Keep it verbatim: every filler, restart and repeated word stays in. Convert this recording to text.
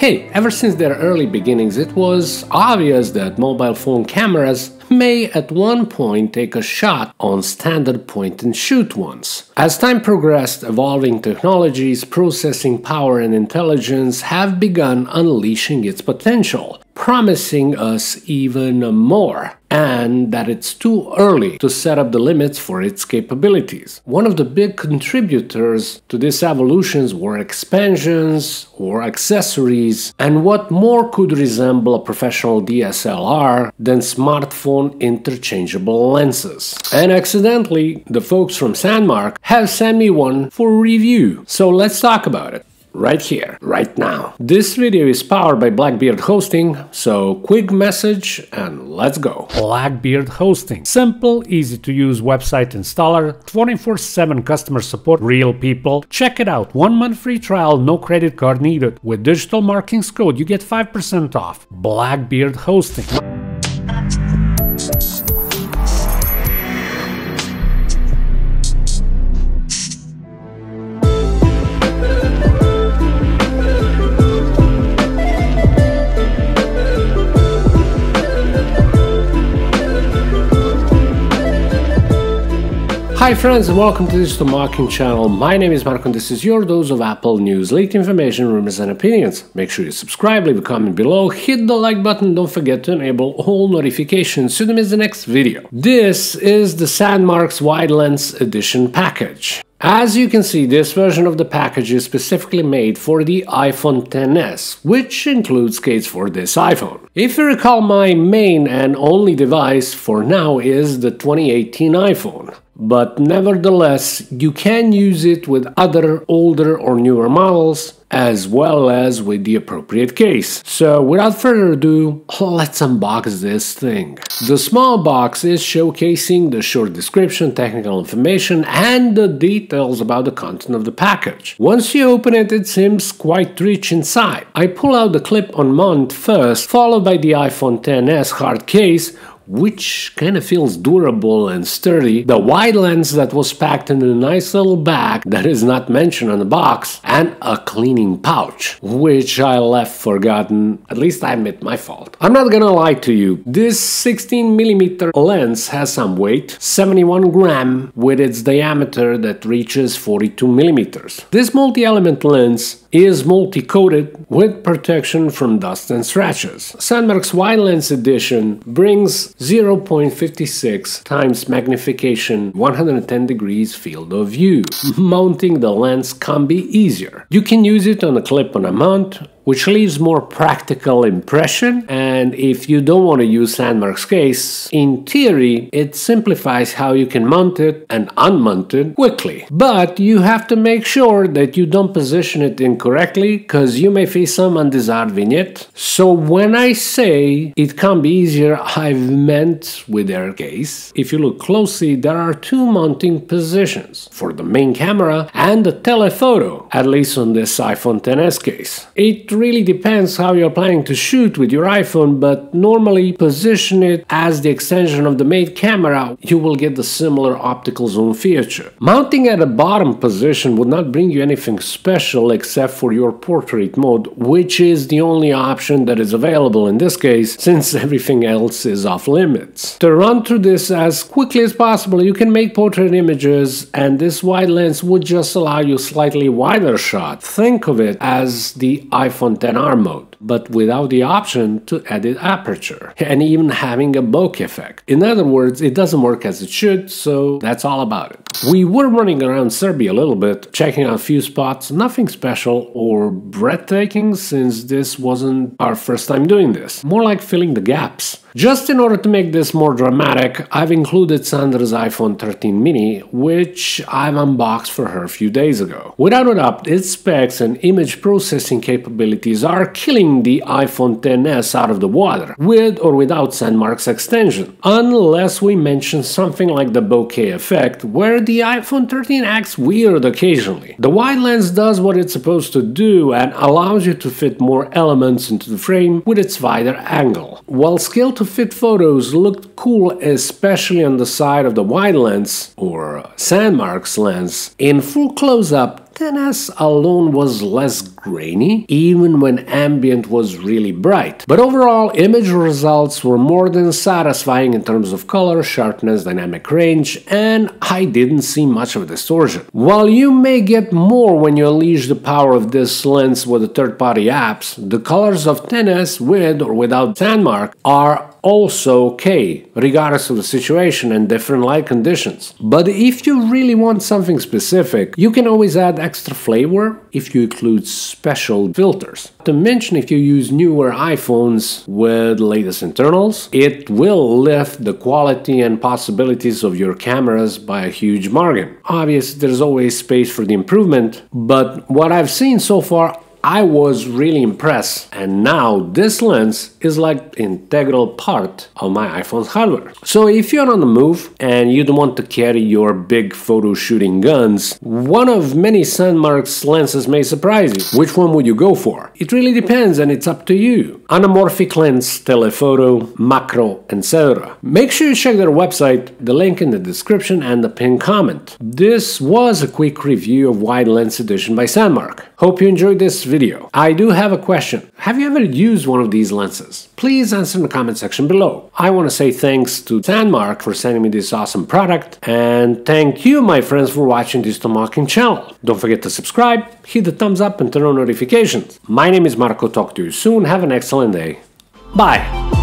Hey, ever since their early beginnings, it was obvious that mobile phone cameras may at one point take a shot on standard point-and-shoot ones. As time progressed, evolving technologies, processing power and intelligence have begun unleashing its potential, promising us even more, and that it's too early to set up the limits for its capabilities. One of the big contributors to these evolutions were expansions or accessories, and what more could resemble a professional D S L R than smartphone interchangeable lenses. And accidentally, the folks from Sandmarc have sent me one for review, so let's talk about it. Right here, right now. This video is powered by Blackbeard Hosting, so quick message and let's go. Blackbeard Hosting. Simple, easy to use website installer, twenty-four seven customer support, real people. Check it out. One month free trial, no credit card needed. With Digital Markings code, you get five percent off. Blackbeard Hosting. Hi friends and welcome to the Digital Markings channel. My name is Mark and this is your dose of Apple news, leaked information, rumors and opinions. Make sure you subscribe, leave a comment below, hit the like button, don't forget to enable all notifications so you don't miss the next video. This is the Sandmarc's Wide Lens Edition package. As you can see, this version of the package is specifically made for the iPhone X S, which includes case for this iPhone. If you recall, my main and only device for now is the twenty eighteen iPhone, but nevertheless, you can use it with other older or newer models, as well as with the appropriate case. So without further ado, let's unbox this thing. The small box is showcasing the short description, technical information, and the details about the content of the package. Once you open it, it seems quite rich inside. I pull out the clip-on mount first, followed by the iPhone X S hard case, which kind of feels durable and sturdy, the wide lens that was packed in a nice little bag that is not mentioned on the box, and a cleaning pouch, which I left forgotten. At least I admit my fault. I'm not gonna lie to you, this sixteen millimeter lens has some weight, seventy-one grams, with its diameter that reaches forty-two millimeters. This multi-element lens is multi-coated with protection from dust and scratches. Sandmarc's Wide Lens Edition brings zero point five six times magnification, one hundred ten degrees field of view. Mounting the lens can be easier. You can use it on a clip-on mount, which leaves more practical impression, and if you don't want to use Sandmarc's case, in theory, it simplifies how you can mount it and unmount it quickly. But you have to make sure that you don't position it incorrectly, because you may face some undesired vignette. So when I say it can be easier, I've meant with their case. If you look closely, there are two mounting positions, for the main camera and the telephoto, at least on this iPhone X S case. It It really depends how you're planning to shoot with your iPhone, but normally position it as the extension of the main camera. You will get the similar optical zoom feature. Mounting at the bottom position would not bring you anything special except for your portrait mode, which is the only option that is available in this case, since everything else is off limits. To run through this as quickly as possible, you can make portrait images, and this wide lens would just allow you slightly wider shot. Think of it as the iPhone X R mode, but without the option to edit aperture and even having a bokeh effect. In other words, it doesn't work as it should, so that's all about it. We were running around Serbia a little bit, checking out a few spots, nothing special or breathtaking since this wasn't our first time doing this, more like filling the gaps. Just in order to make this more dramatic, I've included Sandra's iPhone thirteen mini, which I've unboxed for her a few days ago. Without a doubt, its specs and image processing capabilities are killing the iPhone X S out of the water, with or without Sandmarc's extension. Unless we mention something like the bokeh effect, where the iPhone thirteen acts weird occasionally. The wide lens does what it's supposed to do and allows you to fit more elements into the frame with its wider angle. While scaled to fit photos looked cool, especially on the side of the wide lens, or Sandmarc's lens, in full close-up, X S alone was less grainy, even when ambient was really bright. But overall, image results were more than satisfying in terms of color, sharpness, dynamic range, and I didn't see much of a distortion. While you may get more when you unleash the power of this lens with the third-party apps, the colors of ten S with or without Sandmarc are also okay, regardless of the situation and different light conditions. But if you really want something specific, you can always add extra flavor if you include special filters. Not to mention, if you use newer iPhones with latest internals, it will lift the quality and possibilities of your cameras by a huge margin. Obviously, there's always space for the improvement, but what I've seen so far, I was really impressed, and now this lens is like an integral part of my iPhone's hardware. So if you're on the move and you don't want to carry your big photo shooting guns, one of many Sandmarc's lenses may surprise you. Which one would you go for? It really depends, and it's up to you. Anamorphic lens, telephoto, macro, et cetera. Make sure you check their website, the link in the description and the pinned comment. This was a quick review of Wide Lens Edition by Sandmarc. Hope you enjoyed this video. video. I do have a question. Have you ever used one of these lenses? Please answer in the comment section below. I want to say thanks to Sandmarc for sending me this awesome product, and thank you, my friends, for watching this Digital Markings channel. Don't forget to subscribe, hit the thumbs up and turn on notifications. My name is Marco. Talk to you soon. Have an excellent day. Bye.